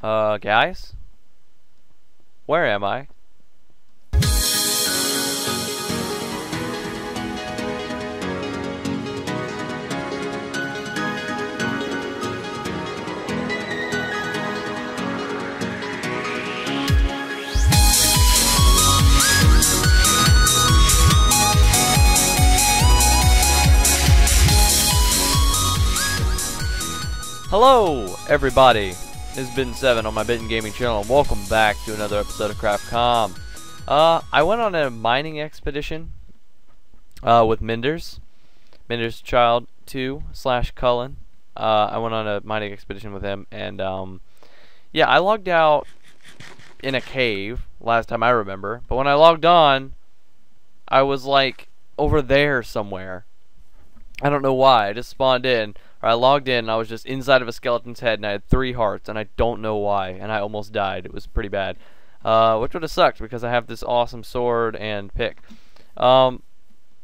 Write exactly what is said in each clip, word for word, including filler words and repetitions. Uh, guys? Where am I? Hello, everybody. It's Bitten Seven on my Bitten Gaming channel, and welcome back to another episode of CraftCom. Uh, I went on a mining expedition uh, with Minders, Minders Child two slash Cullen. Uh, I went on a mining expedition with him, and um, yeah, I logged out in a cave last time I remember. But when I logged on, I was like over there somewhere. I don't know why. I just spawned in. I logged in and I was just inside of a skeleton's head and I had three hearts and I don't know why, and I almost died. It was pretty bad, uh, which would have sucked because I have this awesome sword and pick. Um,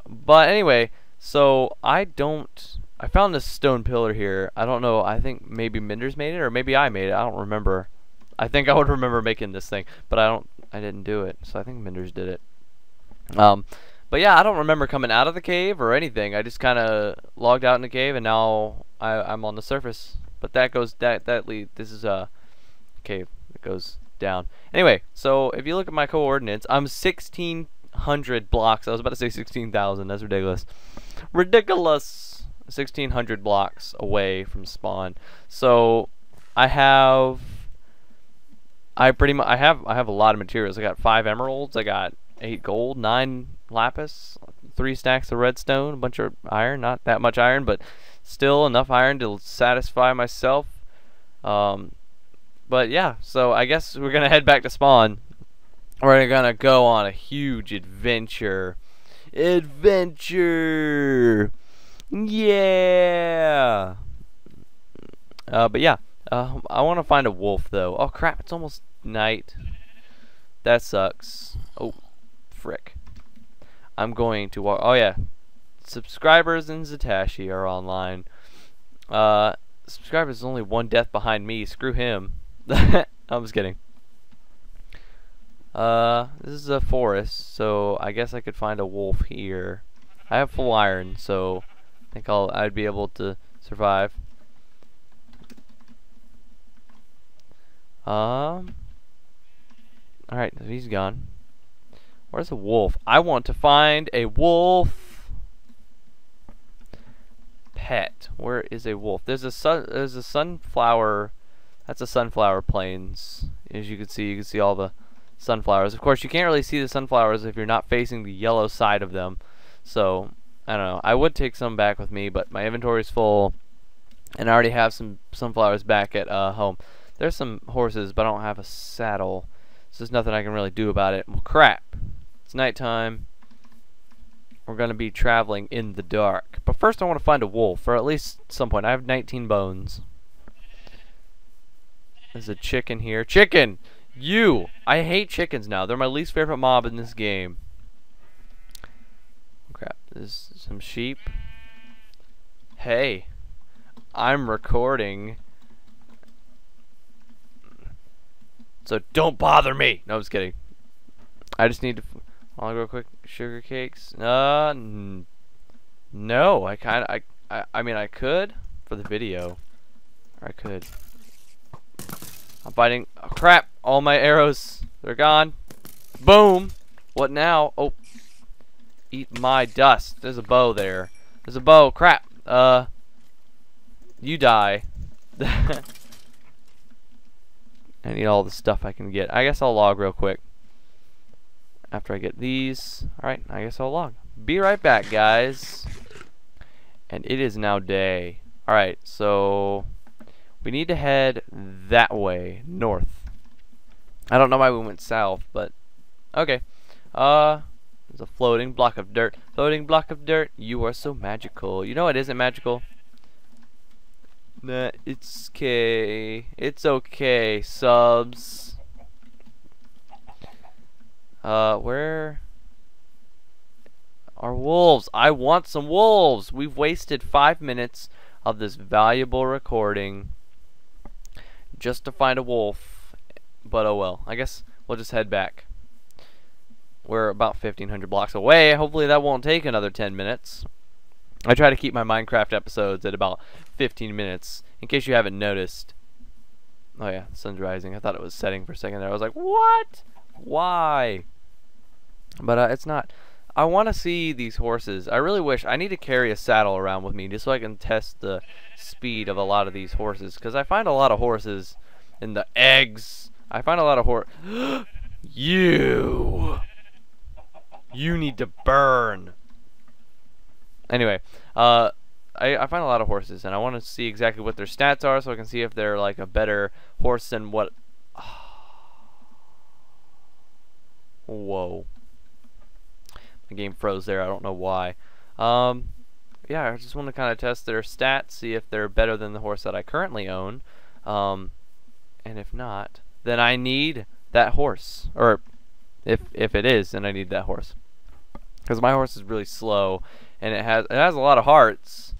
but anyway, so I don't I found this stone pillar here. I don't know, I think maybe Minders made it or maybe I made it. I don't remember. I think I would remember making this thing, but I don't I didn't do it, so I think Minders did it. Um, But yeah, I don't remember coming out of the cave or anything. I just kind of logged out in the cave, and now I, I'm on the surface. But that goes that that lead. This is a cave that goes down. Anyway, so if you look at my coordinates, I'm sixteen hundred blocks. I was about to say sixteen thousand. That's ridiculous. Ridiculous. sixteen hundred blocks away from spawn. So I have I pretty much I have I have a lot of materials. I got five emeralds. I got eight gold, nine lapis, three stacks of redstone, a bunch of iron, not that much iron, but still enough iron to satisfy myself. Um, but yeah, so I guess we're gonna head back to spawn. We're gonna go on a huge adventure. Adventure! Yeah! Uh, but yeah, uh, I want to find a wolf though. Oh crap, it's almost night. That sucks. Oh, frick. I'm going to walk. Oh yeah, Subscribers and Zatashi are online. Uh, Subscribers is only one death behind me. Screw him. I'm just kidding. Uh, this is a forest, so I guess I could find a wolf here. I have full iron, so I think I'll I'd be able to survive. Um. All right, he's gone. Where's a wolf? I want to find a wolf pet. Where is a wolf? There's a sun, there's a sunflower. That's a sunflower plains. As you can see, you can see all the sunflowers. Of course, you can't really see the sunflowers if you're not facing the yellow side of them. So, I don't know. I would take some back with me, but my inventory's full and I already have some sunflowers back at uh, home. There's some horses, but I don't have a saddle. So there's nothing I can really do about it. Well, crap. Nighttime. We're gonna be traveling in the dark, but first I want to find a wolf, or at least some point. I have nineteen bones. There's a chicken here. Chicken, you! I hate chickens now. They're my least favorite mob in this game. Crap. There's some sheep. Hey, I'm recording, so don't bother me. No, I'm just kidding. I just need to. I'll go quick. Sugar cakes? Uh, no. I kind of. I, I. I mean, I could for the video. Or I could. I'm biting. Oh, crap! All my arrows. They're gone. Boom. What now? Oh. Eat my dust. There's a bow there. There's a bow. Crap. Uh. You die. I need all the stuff I can get. I guess I'll log real quick. After I get these. Alright, I guess I'll log. Be right back, guys. And it is now day. Alright, so we need to head that way, north. I don't know why we went south, but okay. Uh, there's a floating block of dirt. Floating block of dirt, you are so magical. You know it isn't magical. Nah, it's okay. It's okay, subs. Uh, where are wolves? I want some wolves! We've wasted five minutes of this valuable recording just to find a wolf, but oh well. I guess we'll just head back. We're about fifteen hundred blocks away. Hopefully that won't take another ten minutes. I try to keep my Minecraft episodes at about fifteen minutes, in case you haven't noticed. Oh yeah, the sun's rising. I thought it was setting for a second there. I was like, what? Why? But uh, it's not. I want to see these horses. I really wish. I need to carry a saddle around with me just so I can test the speed of a lot of these horses. Because I find a lot of horses in the eggs. I find a lot of horse. You! You need to burn! Anyway, uh, I, I find a lot of horses, and I want to see exactly what their stats are so I can see if they're like a better horse than what. Whoa. The game froze there. I don't know why. Um, yeah, I just want to kind of test their stats, see if they're better than the horse that I currently own. Um, and if not, then I need that horse. Or if if it is, then I need that horse. Because my horse is really slow, and it has it has a lot of hearts.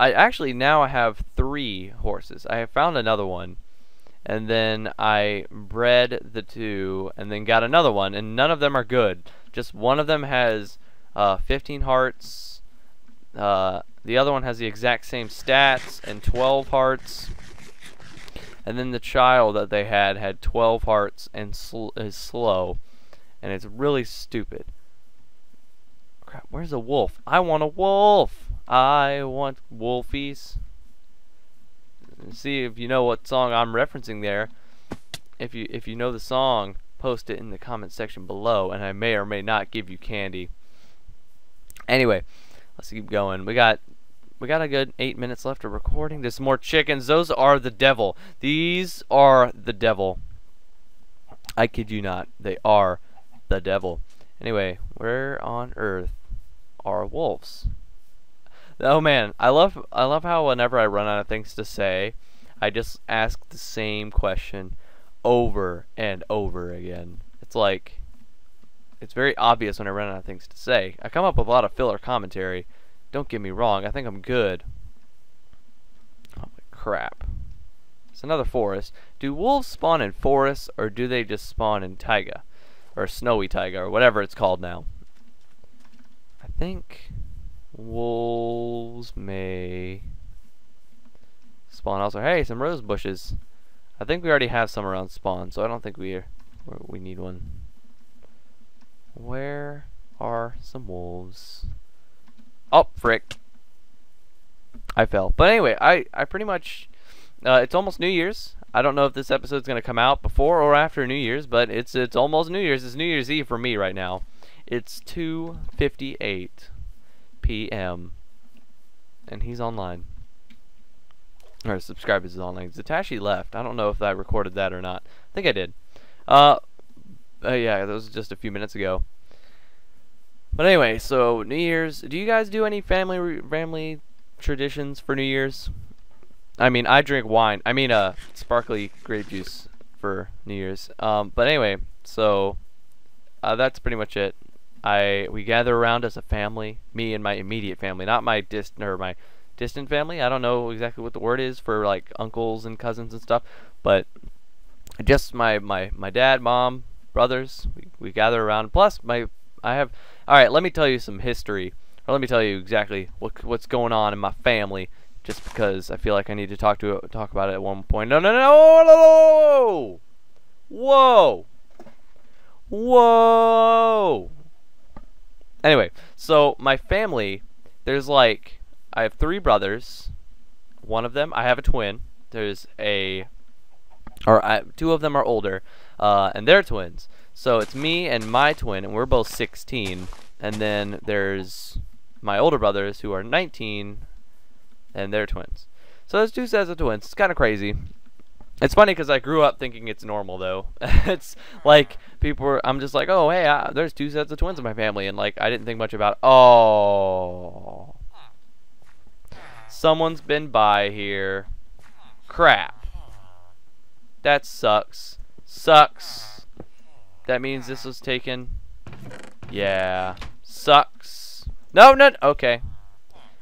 I actually now have three horses. I have found another one, and then I bred the two, and then got another one, and none of them are good. Just one of them has uh, fifteen hearts, uh, the other one has the exact same stats and twelve hearts, and then the child that they had had twelve hearts and sl is slow, and it's really stupid. Crap, where's the wolf? I want a wolf! I want wolfies. See if you know what song I'm referencing there. If you if you know the song, post it in the comment section below, and I may or may not give you candy. Anyway, let's keep going. We got we got a good eight minutes left of recording. There's more chickens. Those are the devil. These are the devil. I kid you not. They are the devil. Anyway, where on earth are wolves? Oh man, I love I love how whenever I run out of things to say, I just ask the same question over and over again. It's like, it's very obvious when I run out of things to say. I come up with a lot of filler commentary. Don't get me wrong, I think I'm good. Oh crap. It's another forest. Do wolves spawn in forests, or do they just spawn in taiga? Or snowy taiga, or whatever it's called now. I think wolves may spawn also. Hey, some rose bushes. I think we already have some around spawn, so I don't think we are, we need one. Where are some wolves? Oh, frick. I fell. But anyway, I, I pretty much... Uh, it's almost New Year's. I don't know if this episode's going to come out before or after New Year's, but it's it's almost New Year's. It's New Year's Eve for me right now. It's two fifty-eight p m and he's online. Or subscribers is online. Zatashi left. I don't know if I recorded that or not. I think I did. Uh, uh, yeah, that was just a few minutes ago. But anyway, so New Year's. Do you guys do any family family traditions for New Year's? I mean, I drink wine. I mean, uh, sparkly grape juice for New Year's. Um, but anyway, so uh, that's pretty much it. I we gather around as a family. Me and my immediate family, not my distant or my distant family. I don't know exactly what the word is for like uncles and cousins and stuff, but just my my my dad, mom, brothers. We, we gather around. Plus, my I have. All right, let me tell you some history, or let me tell you exactly what what's going on in my family, just because I feel like I need to talk to talk about it at one point. No, no, no, no! Whoa, whoa. Anyway, so my family, there's like. I have three brothers. One of them, I have a twin. There's a, or I, two of them are older, uh, and they're twins. So it's me and my twin, and we're both sixteen. And then there's my older brothers who are nineteen, and they're twins. So there's two sets of twins. It's kind of crazy. It's funny because I grew up thinking it's normal though. It's like people were, I'm just like, oh hey, I, there's two sets of twins in my family, and like I didn't think much about. Oh. Someone's been by here. Crap. That sucks. Sucks. That means this was taken. Yeah. Sucks. No, no. Okay.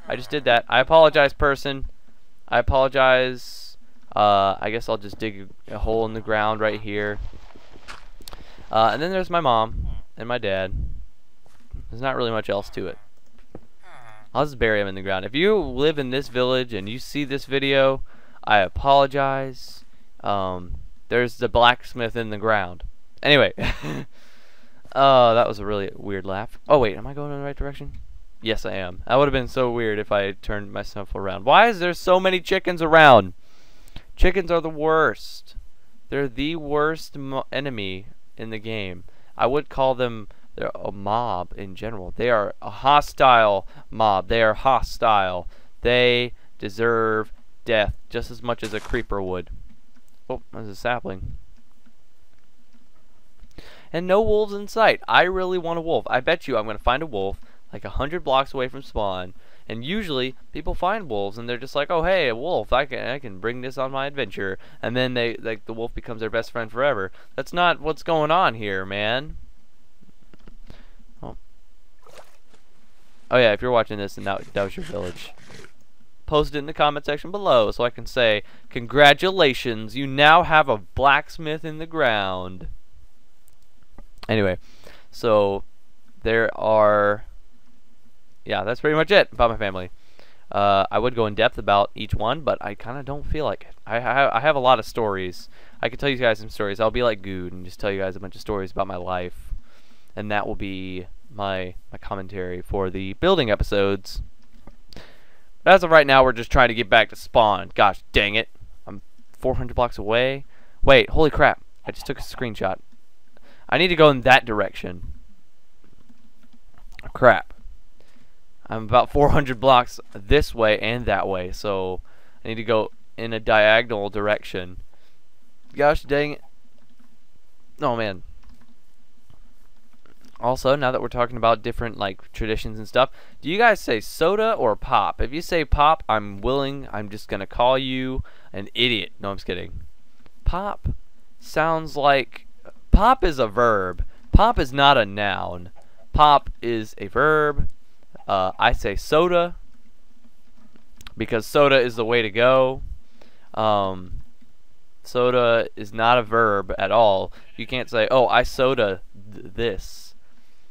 I just did that. I apologize, person. I apologize. Uh, I guess I'll just dig a hole in the ground right here. Uh, and then there's my mom and my dad. There's not really much else to it. I'll just bury them in the ground. If you live in this village and you see this video, I apologize. Um, there's the blacksmith in the ground. Anyway. Oh, that was a really weird laugh. Oh, wait. Am I going in the right direction? Yes, I am. That would have been so weird if I turned myself around. Why is there so many chickens around? Chickens are the worst. They're the worst mo enemy in the game. I would call them they're a mob in general. They are a hostile mob. They are hostile. They deserve death just as much as a creeper would. Oh, there's a sapling. And no wolves in sight. I really want a wolf. I bet you I'm going to find a wolf like a hundred blocks away from spawn, and usually people find wolves and they're just like, oh hey, a wolf, I can I can bring this on my adventure, and then they like the wolf becomes their best friend forever. That's not what's going on here, man. Oh, oh yeah, if you're watching this and that, that was your village, post it in the comment section below so I can say congratulations, you now have a blacksmith in the ground. Anyway, so there are, yeah, that's pretty much it about my family. Uh, I would go in depth about each one, but I kind of don't feel like it. I, I, I have a lot of stories. I could tell you guys some stories. I'll be like Good and just tell you guys a bunch of stories about my life. And that will be my, my commentary for the building episodes. But as of right now, we're just trying to get back to spawn. Gosh dang it. I'm four hundred blocks away. Wait, holy crap. I just took a screenshot. I need to go in that direction. Crap. I'm about four hundred blocks this way and that way, so I need to go in a diagonal direction. Gosh dang it. Oh man. Also, now that we're talking about different like traditions and stuff, do you guys say soda or pop? If you say pop, I'm willing, I'm just gonna call you an idiot. No, I'm just kidding. Pop sounds like, pop is a verb. Pop is not a noun. Pop is a verb. Uh, I say soda because soda is the way to go. Um, soda is not a verb at all. You can't say, oh, I soda th this.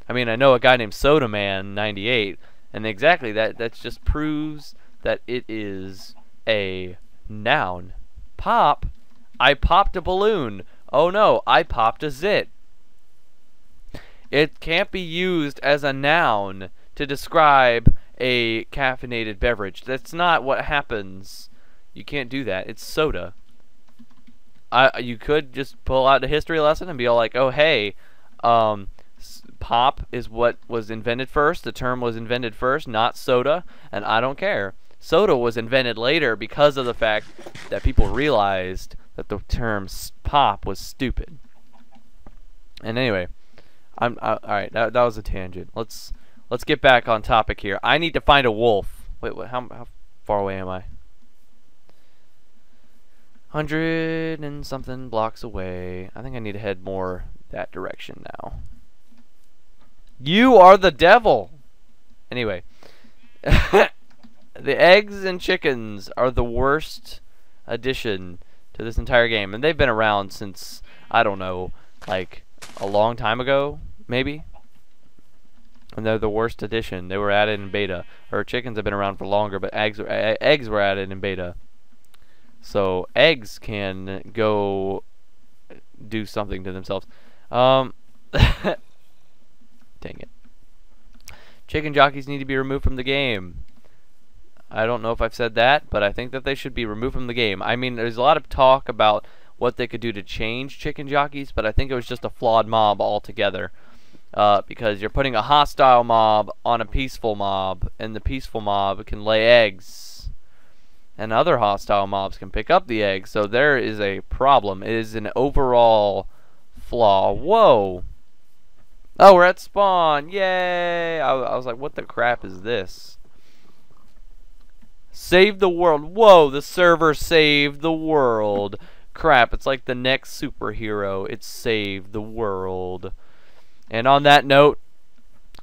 I mean, I know a guy named Soda Man ninety-eight, and exactly that, that just proves that it is a noun. Pop, I popped a balloon. Oh no, I popped a zit. It can't be used as a noun to describe a caffeinated beverage. That's not what happens. You can't do that. It's soda. I, you could just pull out a history lesson and be all like, oh hey, um, pop is what was invented first. The term was invented first, not soda, and I don't care. Soda was invented later because of the fact that people realized that the term pop was stupid. And anyway, I'm I, all right. That, that was a tangent. Let's let's get back on topic here. I need to find a wolf. Wait, what? How, how far away am I? Hundred and something blocks away. I think I need to head more that direction now. You are the devil. Anyway, the eggs and chickens are the worst addition to this entire game, and they've been around since, I don't know, like a long time ago maybe, and they're the worst addition. They were added in beta, or chickens have been around for longer, but eggs were, eggs were added in beta, so eggs can go do something to themselves. Um, dang it. Chicken jockeys need to be removed from the game. I don't know if I've said that, but I think that they should be removed from the game. I mean, there's a lot of talk about what they could do to change chicken jockeys, but I think it was just a flawed mob altogether, uh, because you're putting a hostile mob on a peaceful mob, and the peaceful mob can lay eggs, and other hostile mobs can pick up the eggs, so there is a problem. It is an overall flaw. Whoa! Oh, we're at spawn! Yay! I, I was like, what the crap is this? Save the world. Whoa, the server saved the world. Crap, it's like the next superhero. It saved the world. And on that note,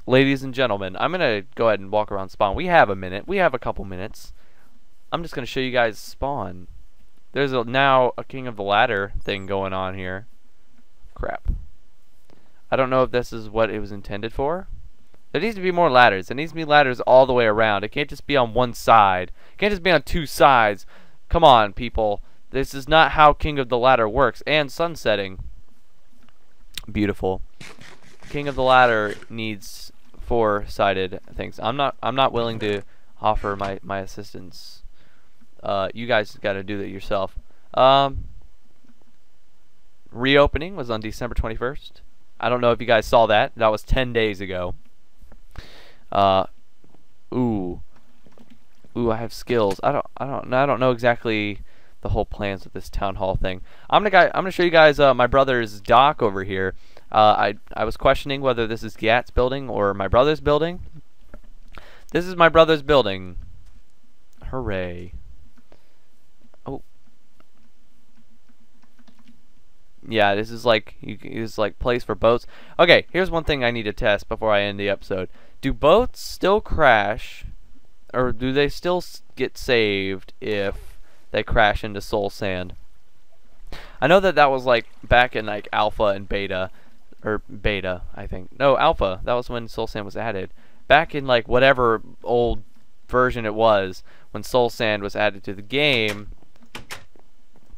ladies and gentlemen, I'm going to go ahead and walk around spawn. We have a minute. We have a couple minutes. I'm just going to show you guys spawn. There's a, now a King of the Ladder thing going on here. Crap. I don't know if this is what it was intended for. There needs to be more ladders. There needs to be ladders all the way around. It can't just be on one side. It can't just be on two sides. Come on, people. This is not how King of the Ladder works. And sunsetting. Beautiful. King of the Ladder needs four-sided things. I'm not I'm not willing to offer my, my assistance. Uh, you guys got to do that yourself. Um, reopening was on December twenty-first. I don't know if you guys saw that. That was ten days ago. Uh, ooh, ooh! I have skills. I don't, I don't, I don't know exactly the whole plans with this town hall thing. I'm gonna, guy, I'm gonna show you guys uh, my brother's dock over here. Uh, I, I was questioning whether this is Gat's building or my brother's building. This is my brother's building. Hooray! Oh, yeah. This is like, you, it's like place for boats. Okay, here's one thing I need to test before I end the episode. Do boats still crash, or do they still get saved if they crash into soul sand? I know that that was like back in like alpha and beta, or beta, I think. No, alpha. That was when soul sand was added. Back in like whatever old version it was when soul sand was added to the game.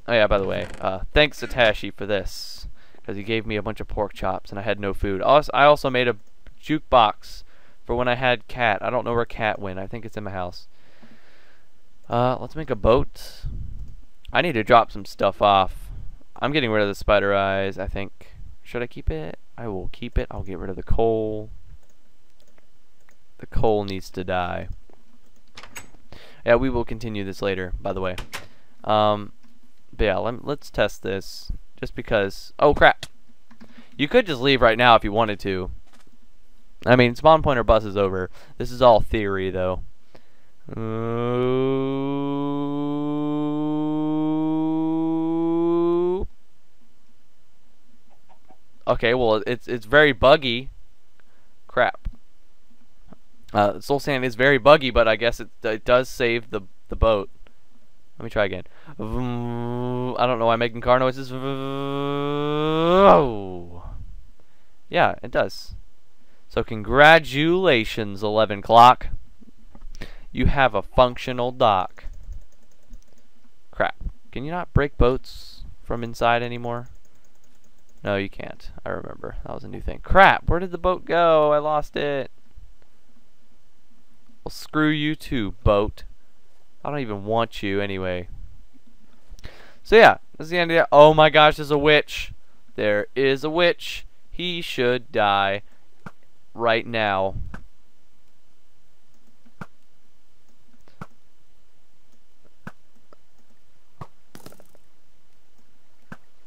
Oh yeah, by the way, uh, thanks Zatashi for this, because he gave me a bunch of pork chops and I had no food. Also, I also made a jukebox for when I had Cat. I don't know where Cat went. I think it's in my house. Uh, let's make a boat. I need to drop some stuff off. I'm getting rid of the spider eyes, I think. Should I keep it? I will keep it. I'll get rid of the coal. The coal needs to die. Yeah, we will continue this later, by the way. Um, but yeah, let, let's test this. Just because... Oh, crap. You could just leave right now if you wanted to. I mean, spawn pointer bus is over. This is all theory, though. Ooh. Okay, well, it's it's very buggy. Crap. Uh, soul sand is very buggy, but I guess it it does save the the boat. Let me try again. I don't know why I'm making car noises. Oh. Yeah, it does. So congratulations, eleven o'clock. You have a functional dock. Crap. Can you not break boats from inside anymore? No, you can't. I remember. That was a new thing. Crap! Where did the boat go? I lost it. Well, screw you too, boat. I don't even want you anyway. So yeah, that's the end of the... Oh my gosh, there's a witch. There is a witch. He should die. Right now.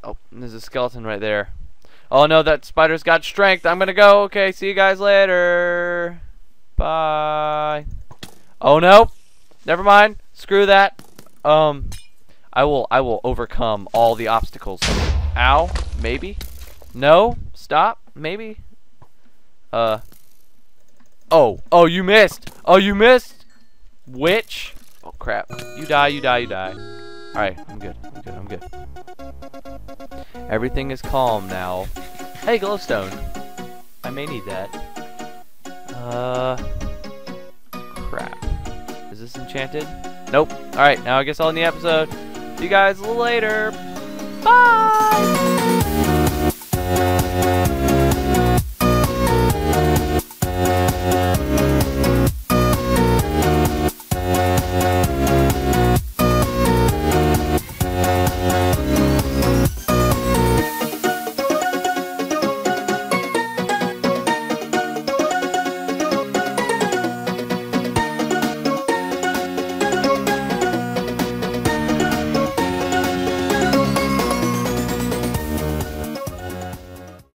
Oh, there's a skeleton right there. Oh no, that spider's got strength. I'm gonna go. Okay, see you guys later. Bye. Oh no. Never mind. Screw that. Um, I will. I will overcome all the obstacles. Ow. Maybe. No. Stop. Maybe. Uh, oh, oh, you missed. Oh, you missed. Witch. Oh, crap. You die, you die, you die. Alright, I'm good. I'm good, I'm good. Everything is calm now. Hey, glowstone. I may need that. Uh, crap. Is this enchanted? Nope. Alright, now I guess I'll end the episode. See you guys later. Bye!